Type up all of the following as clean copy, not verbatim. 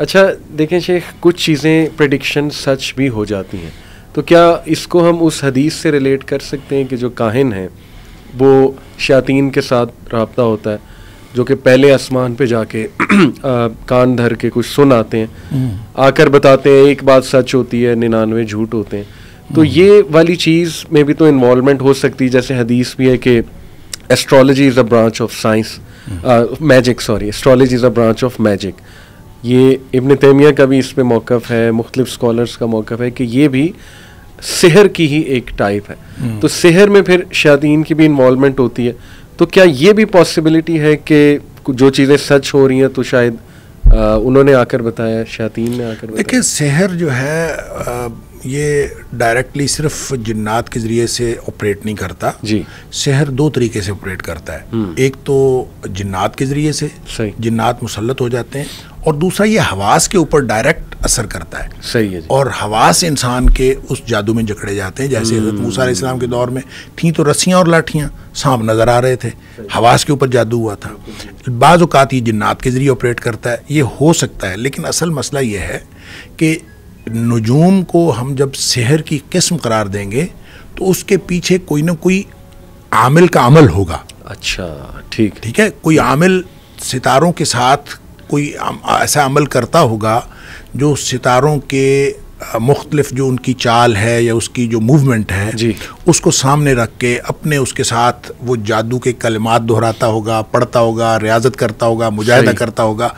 अच्छा देखें शेख, कुछ चीज़ें प्रेडिक्शन सच भी हो जाती हैं, तो क्या इसको हम उस हदीस से रिलेट कर सकते हैं कि जो काहिन हैं वो शयातीन के साथ राब्ता होता है, जो कि पहले आसमान पे जाके कान धर के कुछ सुन आते हैं, आकर बताते हैं एक बात सच होती है 99 झूठ होते हैं, तो ये वाली चीज़ में भी तो इन्वॉल्वमेंट हो सकती है। जैसे हदीस भी है कि astrology is a branch of science, magic sorry, astrology is a branch of magic. ये इब्न तैमिया का भी इस पर मौक़िफ़ है, मुख्तलिफ़ स्कॉलर्स का मौक़िफ़ है कि ये भी सिहर की ही एक टाइप है, तो सिहर में फिर शयातीन की भी इन्वॉल्वमेंट होती है। तो क्या ये भी पॉसिबिलिटी है कि जो चीज़ें सच हो रही हैं तो शायद उन्होंने आकर बताया, शयातीन ने आकर बताया? देखिए सिहर जो है ये डायरेक्टली सिर्फ जिन्नात के ज़रिए से ऑपरेट नहीं करता जी। शहर दो तरीके से ऑपरेट करता है, एक तो जिन्नात के ज़रिए से जिन्नात मुसल्लत हो जाते हैं, और दूसरा ये हवास के ऊपर डायरेक्ट असर करता है। सही है जी। और हवास इंसान के उस जादू में जकड़े जाते हैं, जैसे हज़रत मूसा अलैहिस्सलाम के दौर में थी तो रस्सियाँ और लाठियाँ, सांप नज़र आ रहे थे, हवास के ऊपर जादू हुआ था। बाज़ औक़ात ये जिन्नात के ज़रिए ऑपरेट करता है, ये हो सकता है, लेकिन असल मसला ये है कि नुजूम को हम जब सेहर की किस्म करार देंगे तो उसके पीछे कोई ना कोई आमिल का अमल होगा। अच्छा ठीक ठीक है, कोई आमिल सितारों के साथ कोई ऐसा अमल करता होगा जो सितारों के मुख्तलिफ जो उनकी चाल है या उसकी जो मूवमेंट है जी, उसको सामने रख के अपने उसके साथ वो जादू के कलमात दोहराता होगा, पढ़ता होगा, रियाजत करता होगा, मुजाहिदा करता होगा।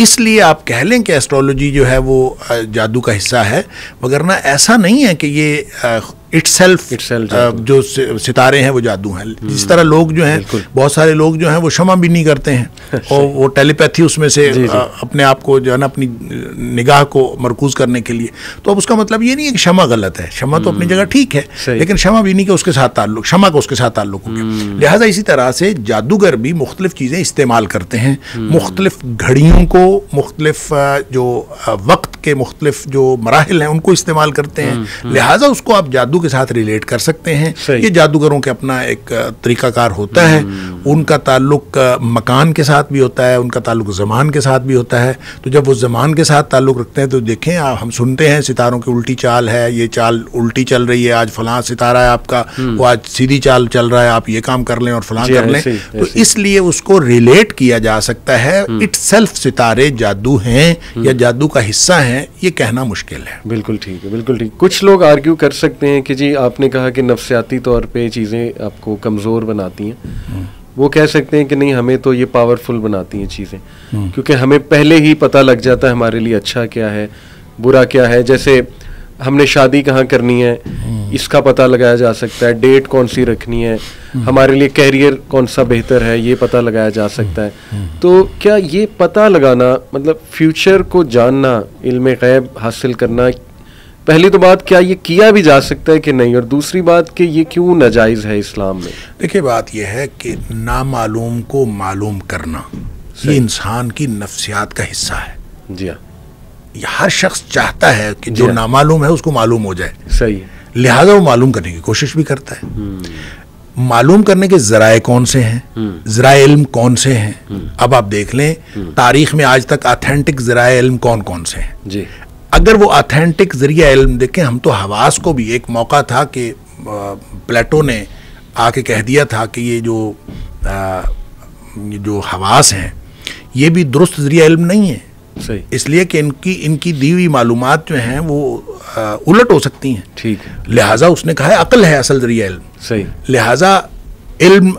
इसलिए आप कह लें कि एस्ट्रोलॉजी जो है वो जादू का हिस्सा है, वगरना ऐसा नहीं है कि ये इटसेल्फ जो सितारे हैं वो जादू हैं। जिस तरह लोग जो हैं, बहुत सारे लोग जो हैं वो शमा भी नहीं करते हैं और वो टेलीपैथी उसमें से अपने आप को जो है ना अपनी निगाह को मरकूज़ करने के लिए, तो अब उसका मतलब ये नहीं है कि शमा गलत है, शमा तो अपनी जगह ठीक है, लेकिन शमा भी नहीं कि उसके साथ ताल्लुक, शमा का उसके साथ ताल्लुक हो गया। लिहाजा इसी तरह से जादूगर भी मुख्तलिफ चीज़ें इस्तेमाल करते हैं, मुख्तलिफ घड़ियों को, मुख्तलिफ जो वक्त के मुख्तलिफ जो मराहिल हैं उनको इस्तेमाल करते हैं, लिहाजा उसको आप जादू के साथ रिलेट कर सकते हैं। ये जादूगरों के अपना एक तरीकाकार होता है, उनका ताल्लुक मकान के साथ भी होता है, उनका ताल्लुक ज़मान के साथ भी होता है। तो जब वो ज़मान के साथ ताल्लुक रखते हैं तो देखें आप, हम सुनते हैं सितारों की उल्टी चाल है, ये चाल उल्टी चल रही है, आज फलां सितारा है आपका, वो आज सीधी चाल चल रहा है, आप ये काम कर लें और फलां कर लें। तो इसलिए उसको रिलेट किया जा सकता है। इटसेल्फ सितारे जादू हैं या जादू का हिस्सा हैं, ये कहना मुश्किल है। बिल्कुल ठीक है, बिल्कुल ठीक। कुछ लोग आर्ग्यू कर सकते हैं कि जी आपने कहा कि नफ्सियाती तौर पे चीज़ें आपको कमज़ोर बनाती हैं, वो कह सकते हैं कि नहीं हमें तो ये पावरफुल बनाती हैं चीज़ें, क्योंकि हमें पहले ही पता लग जाता है हमारे लिए अच्छा क्या है बुरा क्या है। जैसे हमने शादी कहाँ करनी है इसका पता लगाया जा सकता है, डेट कौन सी रखनी है, हमारे लिए कैरियर कौन सा बेहतर है ये पता लगाया जा सकता है। तो क्या ये पता लगाना मतलब फ्यूचर को जानना, इल्म गैब हासिल करना, पहली तो बात क्या ये किया भी जा सकता है कि नहीं, और दूसरी बात कि ये क्यों नाजायज़ है इस्लाम में? देखिए बात यह है कि नामालूम को मालूम करना ये इंसान की नफ्सियात का हिस्सा है। जी हाँ, हर शख्स चाहता है कि जो नामालूम है उसको मालूम हो जाए। सही है, लिहाजा वो मालूम करने की कोशिश भी करता है। मालूम करने के ज़राए कौन से हैं, ज़राए इल्म कौन से हैं, अब आप देख लें तारीख़ में आज तक ऑथेंटिक ज़राए इल्म कौन कौन से हैं। जी, अगर वो ऑथेंटिक ज़रिया इल्म देखें, हम तो हवास को भी एक मौका था कि प्लेटो ने आके कह दिया था कि ये जो हवास हैं ये भी दुरुस्त ज़रिया इल्म नहीं है। सही, इसलिए कि इनकी दी हुई मालूमात जो हैं वो उलट हो सकती हैं। ठीक है, लिहाजा उसने कहा है अक़ल है असल ज़रिया इल्म। सही, लिहाजा इल्म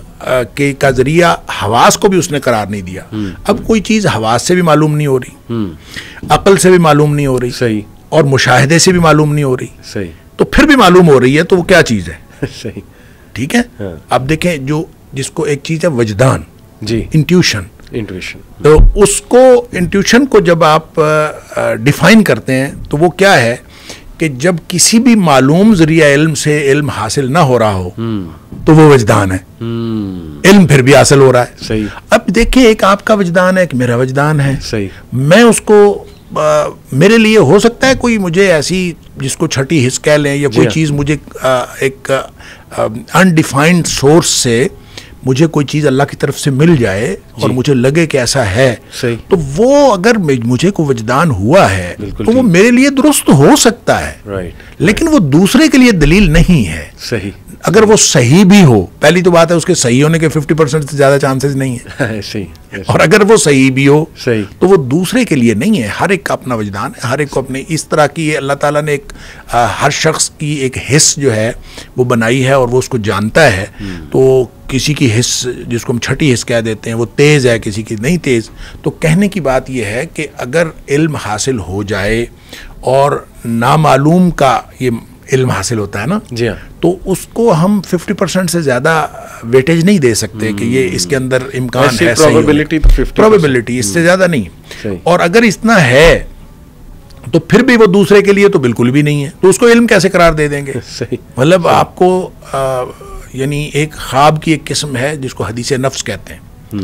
के का ज़रिया हवास को भी उसने करार नहीं दिया। अब कोई चीज़ हवास से भी मालूम नहीं हो रही, अक़ल से भी मालूम नहीं हो रही। सही, और मुशाहिदे से भी मालूम नहीं हो रही। सही, तो फिर भी मालूम हो रही है, तो वो क्या चीज़ है? सही, ठीक है। हाँ। अब देखें जो जिसको एक चीज़ है वजदान जी, इंट्यूशन, तो उसको इंट्यूशन को जब आप डिफाइन करते हैं तो वो क्या है कि जब किसी भी मालूम ज़रिया इल्म से इल्म हासिल ना हो रहा हो तो वो वजदान है, इल्म फिर भी हासिल हो रहा है। सही, अब देखिए एक आपका वजदान है, एक मेरा वजदान है। सही, मैं उसको मेरे लिए हो सकता है कोई मुझे ऐसी जिसको छठी हिस्स कह लें या कोई चीज़ मुझे एक अनडिफाइंड सोर्स से मुझे कोई चीज़ अल्लाह की तरफ से मिल जाए और मुझे लगे कि ऐसा है, तो वो अगर मुझे को वजदान हुआ है तो वो मेरे लिए दुरुस्त हो सकता है, लेकिन वो दूसरे के लिए दलील नहीं है। सही, अगर वो सही भी हो, पहली तो बात है उसके सही होने के 50% से ज़्यादा चांसेस नहीं है। सही, और अगर वो सही भी हो सही तो वो दूसरे के लिए नहीं है। हर एक का अपना वजदान है, हर एक को अपने इस तरह की अल्लाह ताला ने एक हर शख्स की एक हिस्स जो है वो बनाई है और वो उसको जानता है। तो किसी की हिस्स जिसको हम छठी हिस्स कह देते हैं वो तेज़ है, किसी की नहीं तेज़। तो कहने की बात यह है कि अगर इल्म हासिल हो जाए और नामालूम का ये इल्म हासिल होता है ना जी, तो उसको हम 50% से ज़्यादा वेटेज नहीं दे सकते कि ये इसके अंदर इम्कान है, प्रोबेबिलिटी इससे ज़्यादा नहीं। और अगर इतना है तो फिर भी वो दूसरे के लिए तो बिल्कुल भी नहीं है, तो उसको इल्म कैसे करार दे देंगे। मतलब आपको यानी एक ख्वाब की एक किस्म है जिसको हदीस नफ्स कहते हैं,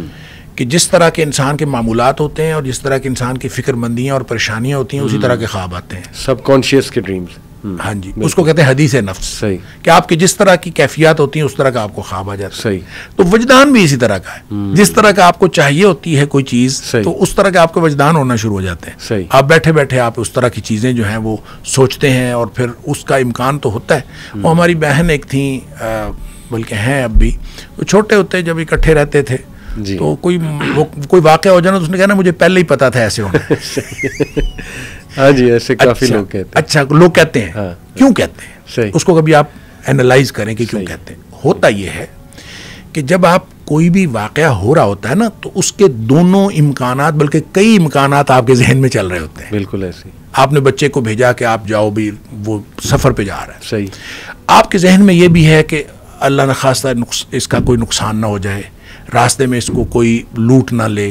कि जिस तरह के इंसान के मामूलात होते हैं और जिस तरह के इंसान की फिक्रमंदियाँ और परेशानियाँ होती हैं उसी तरह के ख्वाब आते हैं, सबकॉन्शियस के ड्रीम्स। हाँ जी, उसको कहते हैं हदीस नफ्स। सही, कि आपके जिस तरह की कैफियत होती है उस तरह का आपको ख्वाब आ जाता है। सही, तो वजदान भी इसी तरह का है, जिस तरह का आपको चाहिए होती है कोई चीज़ तो उस तरह का आपके वजदान होना शुरू हो जाते हैं। सही, आप बैठे बैठे आप उस तरह की चीज़ें जो हैं वो सोचते हैं और फिर उसका इम्कान तो होता है। और हमारी बहन एक थी, बल्कि हैं अब भी, तो छोटे होते जब इकट्ठे रहते थे तो कोई वाक़या हो जाना तो उसने कहना मुझे पहले ही पता था ऐसे होना। हाँ जी, ऐसे काफी लोग कहते हैं। अच्छा, लोग कहते हैं, हाँ, क्यों कहते हैं? सही, उसको कभी आप एनालाइज करें कि क्यों कहते हैं। होता यह है कि जब आप कोई भी वाकया हो रहा होता है ना तो उसके दोनों इम्कानात, बल्कि कई इम्कानात आपके जहन में चल रहे होते हैं। बिल्कुल ऐसे आपने बच्चे को भेजा कि आप जाओ भी, वो सफ़र पे जा रहा है। सही, आपके जहन में ये भी है कि अल्लाह न खास्ता इसका कोई नुकसान ना हो जाए, रास्ते में इसको कोई लूट ना ले,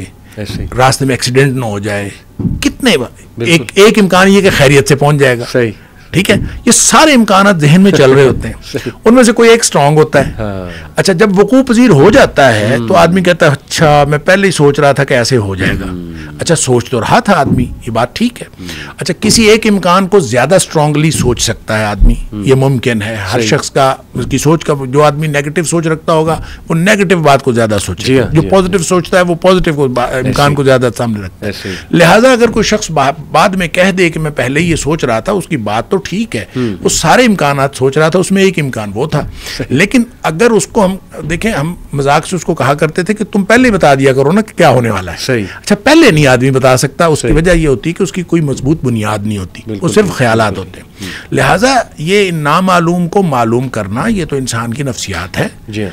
रास्ते में एक्सीडेंट ना हो जाए। कितने एक इम्कान ये कि खैरियत से पहुंच जाएगा। सही, ठीक है, ये सारे इम्कानात जहन में चल रहे होते हैं, उनमें से कोई एक स्ट्रांग होता है। हाँ। अच्छा, जब वकूफ़ पजीर हो जाता है तो आदमी कहता है अच्छा मैं पहले ही सोच रहा था कि ऐसे हो जाएगा। अच्छा, सोच तो रहा था आदमी, ये बात ठीक है। अच्छा, किसी एक इम्कान को ज़्यादा स्ट्रांगली सोच सकता है आदमी, ये मुमकिन है। हर शख्स का उसकी सोच का, जो आदमी नेगेटिव सोच रखता होगा वो नेगेटिव बात को ज़्यादा सोचेगा, जो पॉजिटिव सोचता है वो पॉजिटिव इम्कान को ज़्यादा सामने रखता है। लिहाजा अगर कोई शख्स बाद में कह दे कि मैं पहले ही ये सोच रहा था, उसकी बात तो ठीक है, वो सारे इम्कानात सोच रहा था, उसमें एक इम्कान वो था। लेकिन अगर उसको हम देखें, हम मजाक से उसको कहा करते थे कि तुम पहले बता दिया करो ना कि क्या होने वाला है। सही, अच्छा, पहले नहीं आदमी बता सकता, उसकी वजह यह होती कि उसकी कोई मजबूत बुनियाद नहीं होती, वो सिर्फ ख्यालात होते हैं। लिहाजा ये नामालूम को मालूम करना, ये तो इंसान की नफ्सियात है।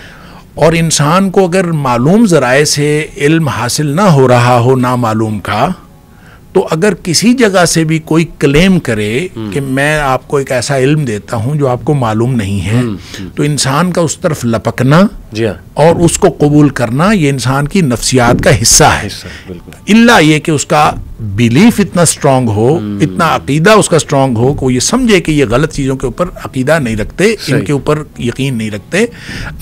और इंसान को अगर मालूम जराए से इल्म हासिल ना हो रहा हो नामालूम का, तो अगर किसी जगह से भी कोई क्लेम करे कि मैं आपको एक ऐसा इल्म देता हूं जो आपको मालूम नहीं है, तो इंसान का उस तरफ लपकना और उसको कबूल करना ये इंसान की नफ्सियात का हिस्सा है। इल्ला ये कि उसका बिलीफ इतना स्ट्रांग हो, इतना अकीदा उसका स्ट्रांग हो कि वो ये समझे कि ये गलत चीज़ों के ऊपर अकीदा नहीं रखते, इनके ऊपर यकीन नहीं रखते।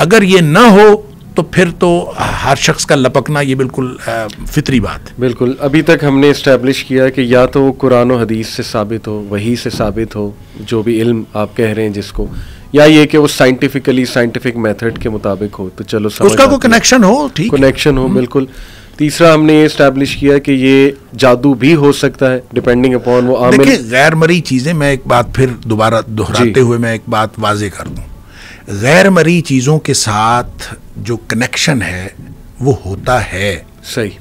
अगर ये ना हो तो फिर तो हर शख्स का लपकना ये बिल्कुल फितरी बात है। बिल्कुल, अभी तक हमने इस्टेब्लिश किया कि या तो कुरान और हदीस से साबित हो, वही से साबित हो जो भी इल्म आप कह रहे हैं जिसको, या ये कि वो साइंटिफिक मेथड के मुताबिक हो, तो चलो उसका कोई कनेक्शन हो, ठीक कनेक्शन हो। बिल्कुल, तीसरा हमने ये इस्टेब्लिश किया कि ये जादू भी हो सकता है, डिपेंडिंग अपॉन वो आमिल। देखिए, गैर मरी चीज़ें, मैं एक बात फिर दोबारा दोहराते हुए मैं एक बात वाजे कर दूँ, गैर मरी चीज़ों के साथ जो कनेक्शन है वो होता है। सही,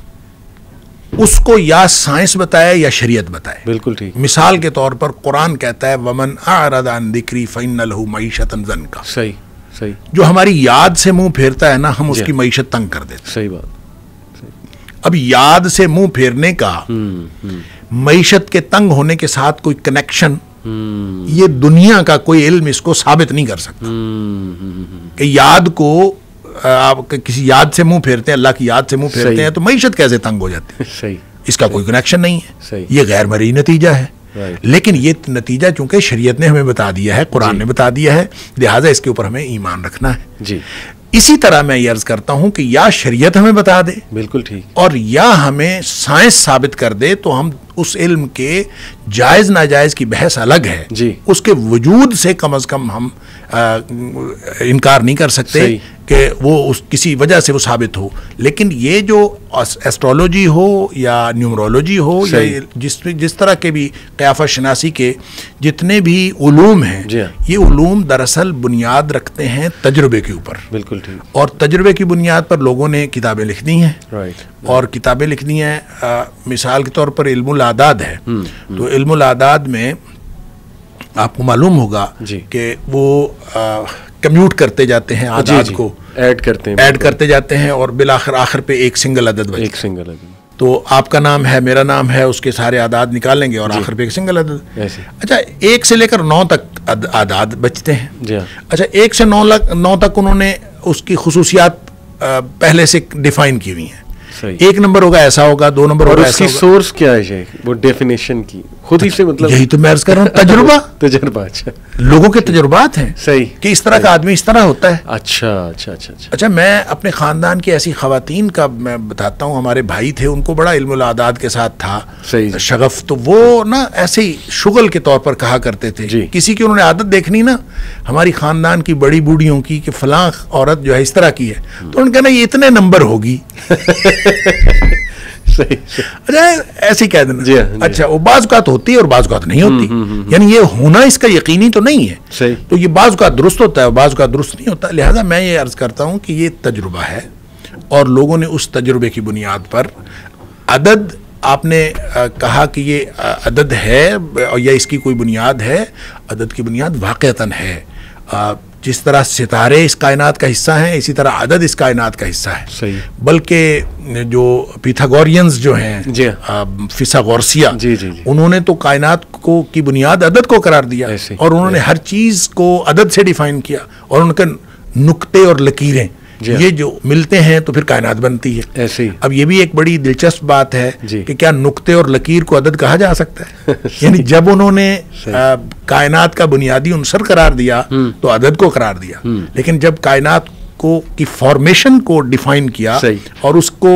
उसको या साइंस बताए या शरीयत बताए। बिल्कुल ठीक। मिसाल के तौर पर कुरान कहता है वमन अरद अन जिक्री फइन्नलहु मईशतन ज़नका। सही, सही, जो हमारी याद से मुंह फेरता है ना, हम उसकी मईशत तंग कर देते। सही बात। सही। अब याद से मुंह फेरने का मईशत के तंग होने के साथ कोई कनेक्शन, ये दुनिया का कोई इल्म इसको साबित नहीं कर सकता। कि याद को आप किसी याद से मुंह फेरते हैं, अल्लाह की याद से मुंह फेरते हैं, तो मईशत कैसे तंग हो जाती है। सही, इसका कोई कनेक्शन नहीं है, ये गैर मरी नतीजा है। लेकिन ये नतीजा चूंकि शरीयत ने हमें बता दिया है, कुरान ने बता दिया है, लिहाजा इसके ऊपर हमें ईमान रखना है। जी, इसी तरह मैं ये अर्ज करता हूं कि या शरीयत हमें बता दे, बिल्कुल ठीक, और या हमें साइंस साबित कर दे, तो हम उस इल्म के जायज़ नाजायज़ की बहस अलग है जी, उसके वजूद से कम हम इनकार नहीं कर सकते कि वो उस किसी वजह से वो साबित हो। लेकिन ये जो एस्ट्रोलॉजी हो या न्यूमरोलॉजी हो या जिस तरह के भी क़याफत शनासी के जितने भी उलूम हैं, ये उलूम दरअसल बुनियाद रखते हैं तजुर्बे के ऊपर। बिल्कुल ठीक। और तजुर्बे की बुनियाद पर लोगों ने किताबें लिख दी हैं और किताबें लिख दी हैं। मिसाल के तौर पर इल्मुल आदाद है, तो इल्मुल आदाद में आपको मालूम होगा कि वो कम्यूट करते जाते हैं, आदाद को ऐड करते जाते हैं और बिलाखिर आखिर पे एक सिंगल अदद बचता है। तो आपका नाम है, मेरा नाम है, उसके सारे आदाद निकालेंगे और आखिर पे एक सिंगल अदद। अच्छा, 1 से लेकर 9 तक आदाद बचते हैं। अच्छा, 1 से 9 तक उन्होंने उसकी खुसूसियात पहले से डिफाइन की हुई हैं। 1 नंबर होगा ऐसा होगा, 2 नंबर होगा ऐसा होगा। सोर्स क्या है शेख? वो डेफिनेशन की खुद ही से, मतलब यही तो मैं अर्ज कर रहा हूँ, तजुर्बा। अच्छा, लोगों के तजुर्बात हैं सही कि इस तरह का आदमी इस तरह होता है। अच्छा अच्छा अच्छा अच्छा। मैं अपने खानदान की ऐसी खवातीन का मैं बताता हूँ, हमारे भाई थे, उनको बड़ा इल्मुल आदाद के साथ था शगफ, तो वो ना ऐसे ही शुगल के तौर पर कहा करते थे, किसी की उन्होंने आदत देखनी ना हमारी खानदान की बड़ी बूढ़ियों की कि फलां औरत जो है इस तरह की है, तो उन्होंने कहना ये इतने नंबर होगी। सही। अच्छा, ऐसी कह देना। अच्छा, वो बाज़-औक़ात होती है और बाज़-औक़ात नहीं होती, यानी ये होना इसका यकीनी तो नहीं है। सही। तो ये बाज़-औक़ात दुरुस्त होता है, बाज़-औक़ात दुरुस्त नहीं होता। लिहाजा मैं ये अर्ज़ करता हूँ कि ये तजुर्बा है और लोगों ने उस तजुर्बे की बुनियाद पर अदद, आपने कहा कि ये अदद है या इसकी कोई बुनियाद है, अदद की बुनियाद वाक़ियतन है। जिस तरह सितारे इस कायनात का हिस्सा हैं, इसी तरह अदद इस कायनात का हिस्सा है। सही। बल्कि जो पीथागोरियंस जो हैं, फिसागोरसिया, उन्होंने तो कायनात को की बुनियाद अदद को करार दिया और उन्होंने हर चीज़ को अदद से डिफाइन किया और उनके नुक्ते और लकीरें ये जो मिलते हैं तो फिर कायनात बनती है। ऐसे ही। अब ये भी एक बड़ी दिलचस्प बात है कि क्या नुक्ते और लकीर को अदद कहा जा सकता है? यानी जब उन्होंने कायनात का बुनियादी उनसर करार दिया तो अदद को करार दिया, लेकिन जब कायनात को की फॉर्मेशन को डिफाइन किया और उसको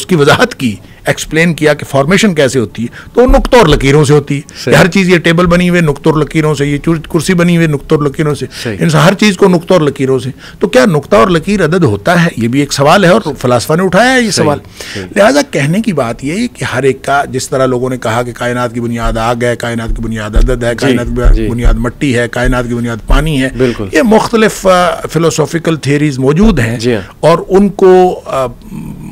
उसकी वजाहत की, एक्सप्लेन किया कि फॉर्मेशन कैसे होती है, तो नुक्तों और लकीरों से होती है। हर चीज़, ये टेबल बनी हुई नुक्तों और लकीरों से, ये कुर्सी बनी हुई नुक्तों और लकीरों से, इंसान हर चीज़ को नुक्तों और लकीरों से। तो क्या नुक्ता और लकीर अदद होता है? ये भी एक सवाल है और फलासफा ने उठाया है ये सवाल। लिहाजा कहने की बात यह है कि हर एक का, जिस तरह लोगों ने कहा कि कायनात की बुनियाद आग है, कायनात की बुनियाद अदद है, कायनात की बुनियाद मिट्टी है, कायनात की बुनियाद पानी है, ये मुख्तलिफ फिलोसॉफिकल थेरीज मौजूद हैं और उनको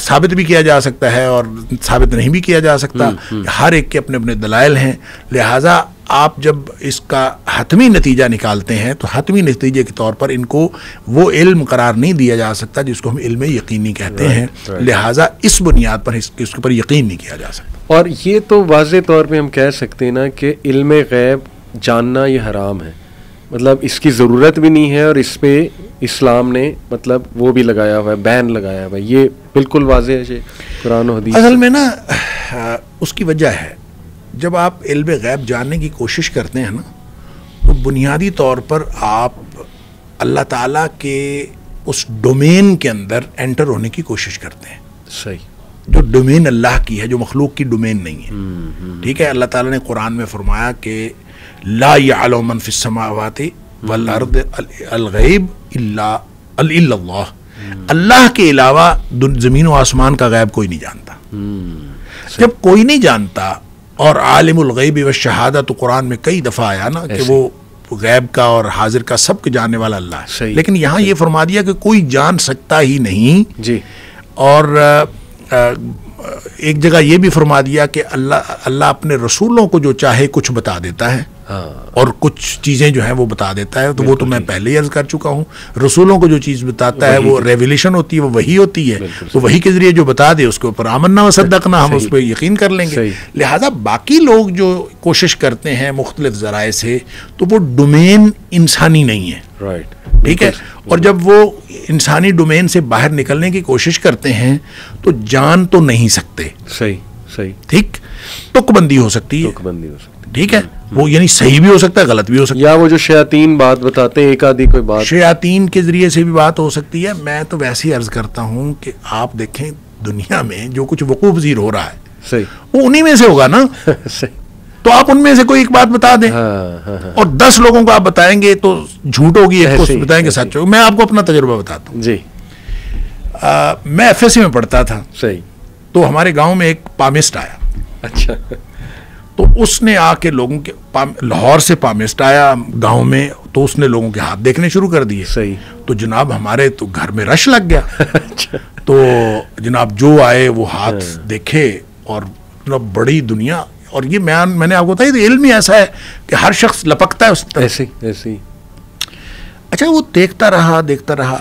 साबित भी किया जा सकता है और साबित नहीं भी किया जा सकता। हर एक के अपने अपने दलाइल हैं। लिहाजा आप जब इसका हतमी नतीजा निकालते हैं तो हतमी नतीजे के तौर पर इनको वो इल्म करार नहीं दिया जा सकता जिसको हम इल्म यकीनी कहते हैं। लिहाजा इस बुनियाद पर इसके ऊपर यकीन नहीं किया जा सकता। और ये तो वाज़े तौर पर हम कह सकते हैं ना कि इल्म गैब जानना ये हराम है, मतलब इसकी ज़रूरत भी नहीं है और इस पर इस्लाम ने मतलब वो भी लगाया हुआ है, बैन लगाया हुआ है। ये बिल्कुल वाज़ेह है कुरान और हदीस। असल में ना उसकी वजह है, जब आप इल्म गैब जानने की कोशिश करते हैं ना तो बुनियादी तौर पर आप अल्लाह ताला के उस डोमेन के अंदर एंटर होने की कोशिश करते हैं। सही। जो डोमेन अल्लाह की है, जो मखलूक की डोमेन नहीं है। ठीक है, अल्लाह ताला ने कुरान में फरमाया कि ला यअलमु मन फिस समावाति वल अर्द अल गैब इल्ला अल्लाह, अल्लाह के अलावा ज़मीन और आसमान का गैब कोई नहीं जानता। जब कोई नहीं जानता और आलिमुल गैब व शहादा, तो कुरान में कई दफ़ा आया ना कि वो गैब का और हाजिर का सब के जानने वाला अल्लाह है, लेकिन यहाँ ये फरमा दिया कि कोई जान सकता ही नहीं जी। और एक जगह ये भी फरमा दिया कि अल्लाह अपने रसूलों को जो चाहे कुछ बता देता है। हाँ। और कुछ चीज़ें जो हैं वो बता देता है, तो वो तो मैं पहले ही अर्ज़ कर चुका हूँ। रसूलों को जो चीज़ बताता है वो रेवलेशन होती है, वो वही होती है, तो वही के ज़रिए जो बता दे उसके ऊपर आमन्ना व सद्दकना, हम उस पर यकीन कर लेंगे। लिहाजा बाकी लोग जो कोशिश करते हैं मुख्तलिफ ज़राए से, तो वो डोमेन इंसानी नहीं है। राइट, ठीक है। और जब वो इंसानी डोमेन से बाहर निकलने की कोशिश करते हैं तो जान तो नहीं सकते। सही सही। ठीक, तुकबंदी हो सकती है। ठीक है, वो यानी सही भी हो सकता है, गलत भी हो सकता है, या वो जो शयातीन बात बताते हैं, एक आधी कोई बात शयातीन के जरिए से भी बात हो सकती है। मैं तो वैसे ही अर्ज करता हूँ कि आप देखें दुनिया में जो कुछ वकूफ़ ज़ीर हो रहा है, सही, वो उन्हीं में से होगा ना। सही, तो आप उनमें से कोई एक बात बता दें। हाँ, हाँ, हाँ। और 10 लोगों को आप बताएंगे तो झूठ होगी, बताएंगे सच होगी। मैं आपको अपना तजुर्बा बताता हूँ जी। मैं FSC में पढ़ता था। सही। तो हमारे गांव में एक पामिस्ट आया। अच्छा। तो उसने आके लोगों के, लाहौर से पामिस्ट आया गांव में, तो उसने लोगों के हाथ देखने शुरू कर दिए। सही। तो जनाब हमारे तो घर में रश लग गया। अच्छा। तो जनाब जो आए वो हाथ देखे, और बड़ी दुनिया। और ये मैंने आपको बताया, तो इल्म ही ऐसा है कि हर शख्स लपकता है उस तरफ। ऐसे ऐसे। अच्छा, वो देखता रहा देखता रहा,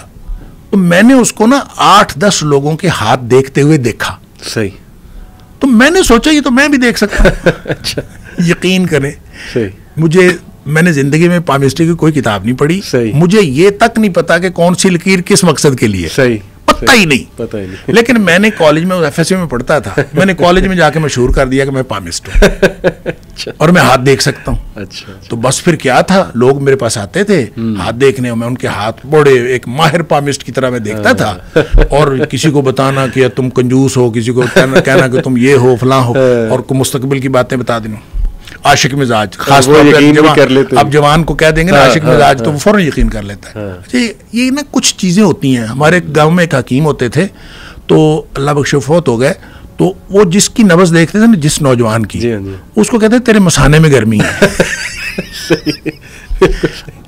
तो मैंने उसको ना 8-10 लोगों के हाथ देखते हुए देखा। सही। तो मैंने सोचा ये तो मैं भी देख सकता हूँ। अच्छा। यकीन करें। सही। मैंने जिंदगी में पामिस्ट्री की कोई किताब नहीं पढ़ी। सही। मुझे ये तक नहीं पता कि कौन सी लकीर किस मकसद के लिए। सही। पता ही नहीं। लेकिन मैंने कॉलेज में, FSC में पढ़ता था, मैंने कॉलेज में जाके मशहूर कर दिया कि मैं पामिस्ट हूँ। अच्छा। और मैं हाथ देख सकता हूँ। अच्छा, अच्छा। तो बस फिर क्या था, लोग मेरे पास आते थे हाथ देखने, मैं उनके हाथ बड़े एक माहिर पामिस्ट की तरह मैं देखता था, और किसी को बताना कि तुम कंजूस हो, किसी को कहना कि तुम ये हो, फलां हो, और मुस्तकबिल की बातें बता देना। आशिक मिजाज खास तौर पे, अब जवान को कह देंगे ना आशिक मिजाज, तो फौरन यकीन कर लेता है। अच्छा, ये ना कुछ चीज़ें होती हैं। हमारे गांव में एक हकीम होते थे, तो अल्लाह बख्शे फौत हो गए, तो वो जिसकी नब्ज़ देखते थे ना, जिस नौजवान की, उसको कहते तेरे मसाने में गर्मी है।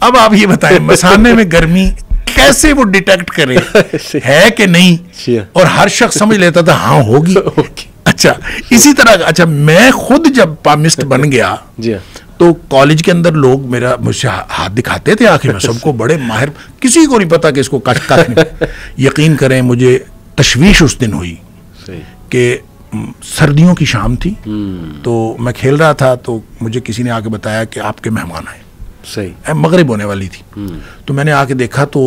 अब आप ये बताएं, मसाने में गर्मी कैसे वो डिटेक्ट करे है कि नहीं, और हर शख्स समझ लेता था हाँ होगी। अच्छा, इसी तरह। अच्छा, मैं खुद जब पामिस्ट बन गया जी, तो कॉलेज के अंदर लोग मुझसे हाथ दिखाते थे आखिर में, सबको बड़े माहिर, किसी को नहीं पता कि इसको यकीन करें मुझे तशवीश उस दिन हुई कि सर्दियों की शाम थी, तो मैं खेल रहा था, तो मुझे किसी ने आके बताया कि आपके मेहमान आए। सही। मगरिब होने वाली थी, तो मैंने आके देखा तो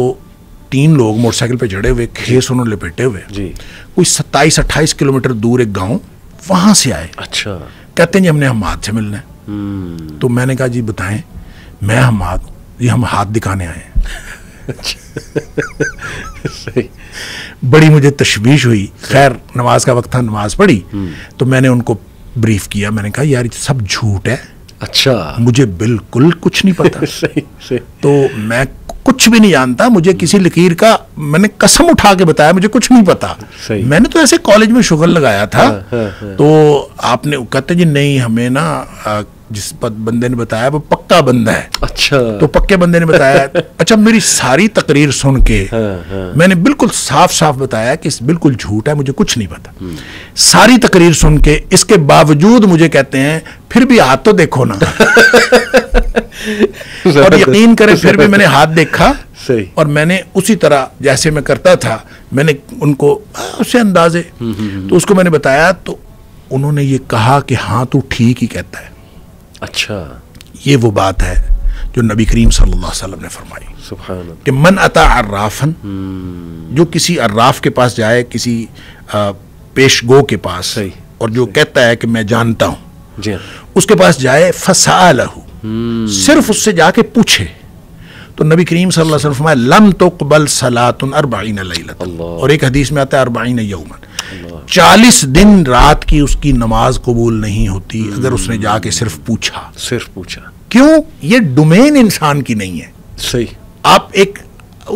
3 लोग मोटरसाइकिल पे चढ़े हुए, खेस उन्होंने लपेटे हुए, कोई 27-28 किलोमीटर दूर एक गांव, वहां से आए। अच्छा। कहते हैं जी हमने हमाद से मिलना है। तो मैंने कहा जी बताएं। मैं हमाद, ये हम हाथ दिखाने आए हैं। सही। बड़ी मुझे तशवीश हुई। खैर, नमाज का वक्त था, नमाज पढ़ी, तो मैंने उनको ब्रीफ किया, मैंने कहा यार सब झूठ है। अच्छा। मुझे बिल्कुल कुछ नहीं पता। सही, सही। तो मैं कुछ भी नहीं जानता, मुझे किसी लकीर का, मैंने कसम उठा के बताया मुझे कुछ नहीं पता। सही। मैंने तो ऐसे कॉलेज में शुगर लगाया था। हाँ, हाँ, हाँ। तो आपने कहते जी नहीं, हमें ना जिस बंदे ने बताया वो पक्का बंदा है। अच्छा। तो पक्के बंदे ने बताया। अच्छा, मेरी सारी तकरीर सुन के मैंने बिल्कुल साफ साफ बताया कि बिल्कुल झूठ है, मुझे कुछ नहीं पता। सारी तकरीर सुन के इसके बावजूद मुझे कहते हैं फिर भी हाथ तो देखो ना। और यकीन करें फिर भी मैंने हाथ देखा। सही। और मैंने उसी तरह जैसे मैं करता था, मैंने उनको उससे अंदाजे, तो उसको मैंने बताया, तो उन्होंने ये कहा कि हाँ तू ठीक ही कहता है। अच्छा। ये वो बात है जो नबी करीम सल्लल्लाहु अलैहि वसल्लम ने फरमाई, सुभान अल्लाह, कि मन अता अर्राफन, जो किसी अर्राफ के पास जाए, किसी पेशगो के पास, और जो कहता है कि मैं जानता हूँ, उसके पास जाए, फसालहु, सिर्फ उससे जाके पूछे। तो नबी करीम सल्लल्लाहु अलैहि वसल्लम ने लम तुक़बल सलातुन 40 लैलतन, और एक हदीस में आता है 40 यौमन, 40 दिन रात की उसकी नमाज कबूल नहीं होती, अगर उसने जाके सिर्फ पूछा। क्यों? ये डोमेन इंसान की नहीं है। सही। आप एक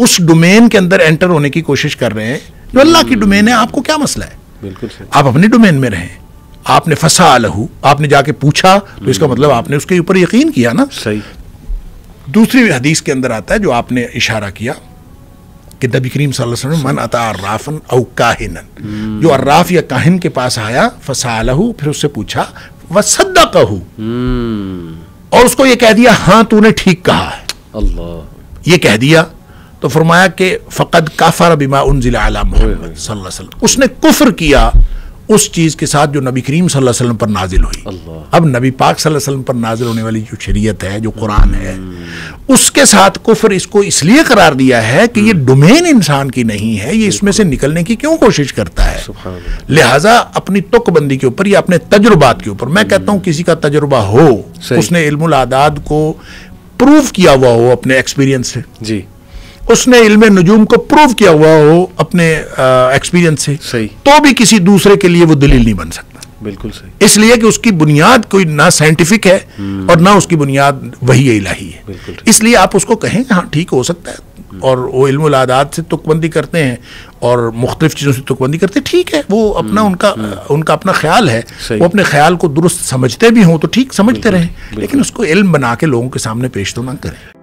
उस डोमेन के अंदर एंटर होने की कोशिश कर रहे हैं जो अल्लाह की डोमेन है। आपको क्या मसला है? बिल्कुल। आप अपने डोमेन में रहें। आपने फसा लहू, आपने जाके पूछा, तो इसका मतलब आपने उसके ऊपर यकीन किया ना। सही। दूसरी हदीस के अंदर आता है जो आपने इशारा किया कि नबी करीम सल्लल्लाहु अलैहि वसल्लम मन अता अर्राफन औ काहिनन, जो अर्राफ या काहिन के पास आया, फसा लहू, फिर उससे पूछा, वसद्दकहू, और उसको ये कह दिया हाँ तूने ठीक कहा है, अल्लाह, ये कह दिया, तो फरमाया कि फ़कद काफर बिमा उनज़िला अला मुहम्मद सल्लल्लाहु अलैहि वसल्लम, उसने कुफ्र किया उस चीज के साथ जो नबी करीम सल्लल्लाहु अलैहि वसल्लम पर नाजिल हुई। अल्लाह। अब नबी पाक सल्लल्लाहु अलैहि वसल्लम पर नाजिल होने वाली जो शरीयत है, जो कुरान है, उसके साथ कुफर इसको इसलिए करार दिया है कि ये डोमेन इंसान की नहीं है, ये इसमें से निकलने की क्यों कोशिश करता है। लिहाजा अपनी तुकबंदी के ऊपर या अपने तजुर्बात के ऊपर, मैं कहता हूँ किसी का तजुर्बा हो, उसने इल्मुल आदाद को प्रूव किया हुआ हो अपने एक्सपीरियंस से जी, उसने इल्मे नुजूम को प्रूव किया हुआ हो अपने एक्सपीरियंस से, तो भी किसी दूसरे के लिए वो दलील नहीं बन सकता। बिल्कुल सही, इसलिए कि उसकी बुनियाद कोई ना साइंटिफिक है और ना उसकी बुनियाद वही इलाही है। इसलिए आप उसको कहें हाँ ठीक हो सकता है, और वो इल्मुल आदात से तुकबंदी करते हैं और मुख्तलिफ चीज़ों से तुकबंदी करते हैं, ठीक है वो अपना उनका अपना ख्याल है, वो अपने ख्याल को दुरुस्त समझते भी हों तो ठीक समझते रहें, लेकिन उसको इल्म बना के लोगों के सामने पेश तो ना करें।